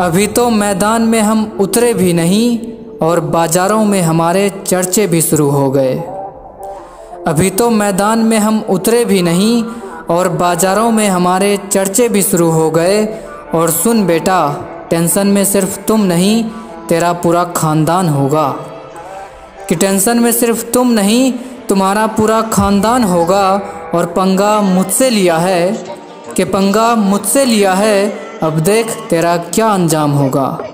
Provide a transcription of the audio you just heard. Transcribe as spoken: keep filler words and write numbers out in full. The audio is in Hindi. अभी तो मैदान में हम उतरे भी नहीं और बाज़ारों में हमारे चर्चे भी शुरू हो गए। अभी तो मैदान में हम उतरे भी नहीं और बाज़ारों में हमारे चर्चे भी शुरू हो गए। और सुन बेटा, टेंशन में सिर्फ तुम नहीं, तेरा पूरा ख़ानदान होगा। कि टेंशन में सिर्फ तुम नहीं, तुम्हारा पूरा ख़ानदान होगा। और पंगा मुझसे लिया है कि पंगा मुझसे लिया है, अब देख तेरा क्या अंजाम होगा।